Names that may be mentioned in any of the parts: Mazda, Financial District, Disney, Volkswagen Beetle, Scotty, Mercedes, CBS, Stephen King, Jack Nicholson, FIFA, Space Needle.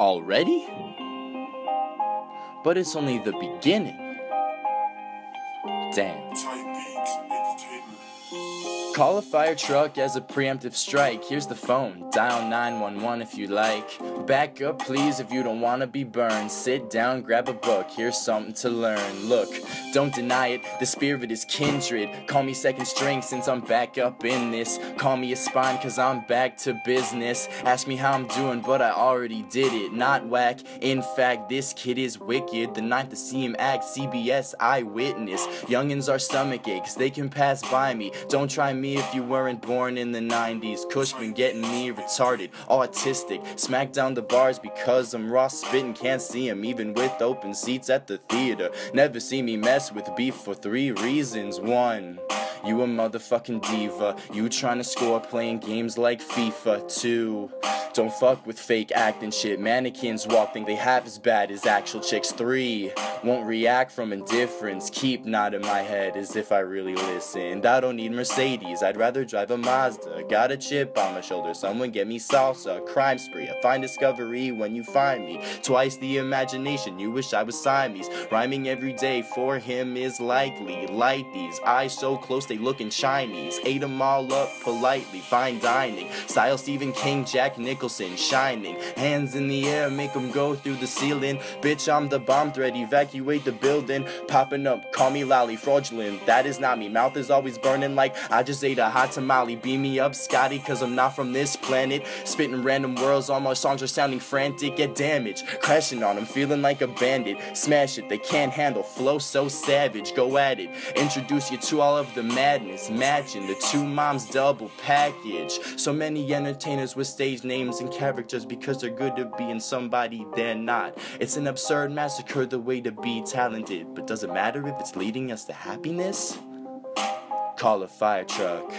Already? But it's only the beginning. Damn. Call a fire truck as a preemptive strike. Here's the phone. Dial 911 if you like. Back up, please, if you don't want to be burned. Sit down, grab a book. Here's something to learn. Look, don't deny it. The spirit is kindred. Call me second string since I'm back up in this. Call me a spine because I'm back to business. Ask me how I'm doing, but I already did it. Not whack. In fact, this kid is wicked. The ninth to see him act. CBS eyewitness. Youngins are stomach aches. They can pass by me. Don't try me if you weren't born in the 90s. Kush been getting me retarded, autistic. Smack down the bars because I'm raw spitting. Can't see him even with open seats at the theater. Never see me mess with beef for three reasons. One, you a motherfucking diva. You trying to score playing games like FIFA. Two, don't fuck with fake acting shit. Mannequins walk, think they half as bad as actual chicks. Three, won't react from indifference. Keep nodding my head as if I really listened. I don't need Mercedes, I'd rather drive a Mazda. Got a chip on my shoulder, someone get me salsa. Crime spree, a fine discovery when you find me. Twice the imagination, you wish I was Siamese. Rhyming every day for him is likely. Light these, eyes so close they lookin' Chinese. Ate them all up politely, fine dining. Style Stephen King, Jack Nicholson. Shining, hands in the air, make them go through the ceiling. Bitch, I'm the bomb threat, evacuate the building. Popping up, call me lolly, fraudulent. That is not me, mouth is always burning like I just ate a hot tamale. Beam me up, Scotty, cause I'm not from this planet. Spitting random words, all my songs are sounding frantic. Get damaged, crashing on them, feeling like a bandit. Smash it, they can't handle, flow so savage. Go at it, introduce you to all of the madness. Matching the two moms double package. So many entertainers with stage names and characters because they're good at being somebody they're not. It's an absurd massacre, the way to be talented. But does it matter if it's leading us to happiness? Call a fire truck.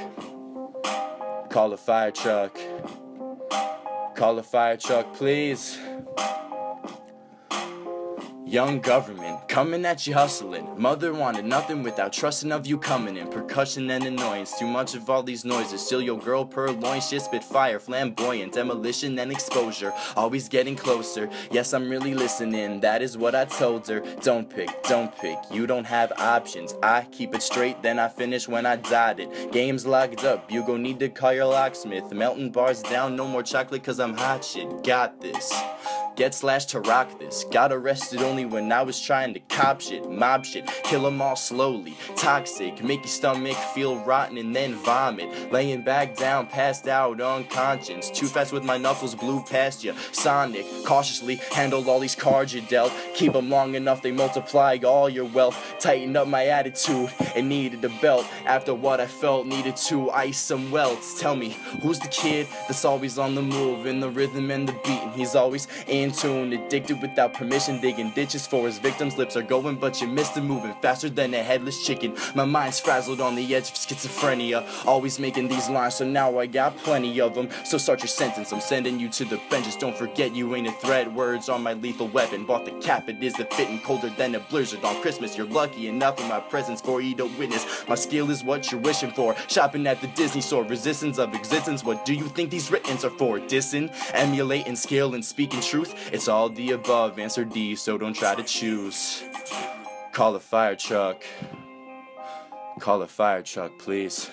Call a fire truck. Call a fire truck, please. Young government, coming at you hustling. Mother wanted nothing without trusting of you coming in. Percussion and annoyance, too much of all these noises. Still your girl purloin, shit spit fire, flamboyant. Demolition and exposure, always getting closer. Yes, I'm really listening, that is what I told her. Don't pick, you don't have options. I keep it straight, then I finish when I dot it. Game's locked up, you gon' need to call your locksmith. Melting bars down, no more chocolate cause I'm hot shit. Got this. Get slashed to rock this. Got arrested only when I was trying to cop shit. Mob shit. Kill them all slowly. Toxic. Make your stomach feel rotten and then vomit. Laying back down. Passed out. Unconscious. Too fast with my knuckles. Blew past ya. Sonic. Cautiously. Handle all these cards you dealt. Keep them long enough. They multiply all your wealth. Tighten up my attitude. And needed a belt. After what I felt. Needed to ice some welts. Tell me. Who's the kid that's always on the move? In the rhythm and the beat. And he's always in tune, addicted without permission, digging ditches for his victims. Lips are going, but you missed him, moving faster than a headless chicken. My mind's frazzled on the edge of schizophrenia. Always making these lines, so now I got plenty of them. So start your sentence, I'm sending you to the benches. Don't forget you ain't a threat, words are my lethal weapon. Bought the cap, it is the fitting, colder than a blizzard on Christmas. You're lucky enough in my presence for you to witness. My skill is what you're wishing for, shopping at the Disney store. Resistance of existence, what do you think these writings are for? Dissing, emulating skill and speaking truth. It's all the above, answer D, so don't try to choose. Call a fire truck. Call a fire truck, please.